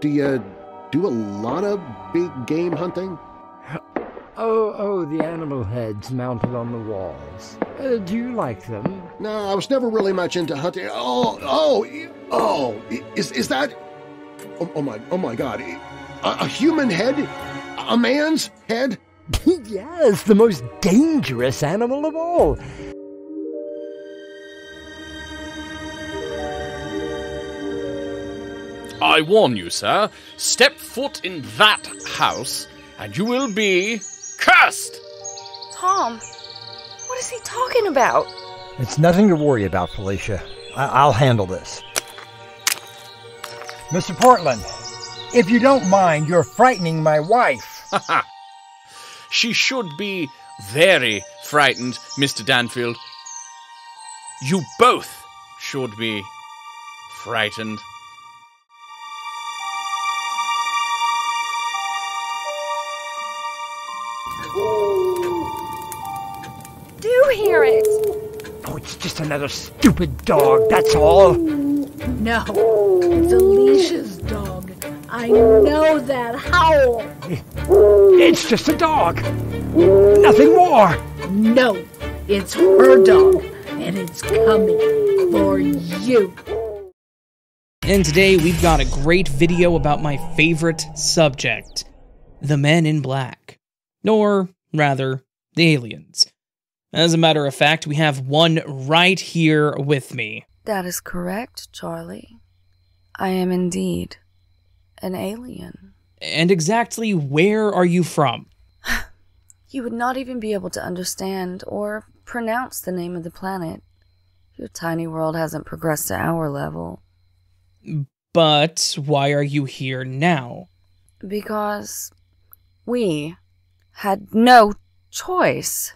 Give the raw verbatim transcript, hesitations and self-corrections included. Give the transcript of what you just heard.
Do you do a lot of big game hunting? Oh, oh, the animal heads mounted on the walls. Uh, do you like them? No, I was never really much into hunting. Oh, oh, oh, is, is that... Oh, oh, my, oh, my God. A, a human head? A man's head? Yes, the most dangerous animal of all. I warn you, sir, step foot in that house, and you will be cursed! Tom, what is he talking about? It's nothing to worry about, Felicia. I I'll handle this. Mister Portland, if you don't mind, you're frightening my wife. Ha! She should be very frightened, Mister Danfield. You both should be frightened. Do hear it! Oh, it's just another stupid dog, that's all. No, it's Alicia's dog. I know that howl. It's just a dog. Nothing more. No, it's her dog, and it's coming for you. And today we've got a great video about my favorite subject, the men in black. Or, rather, the aliens. As a matter of fact, we have one right here with me. That is correct, Charlie. I am indeed an alien. And exactly where are you from? You would not even be able to understand or pronounce the name of the planet. Your tiny world hasn't progressed to our level. But why are you here now? Because we had no choice.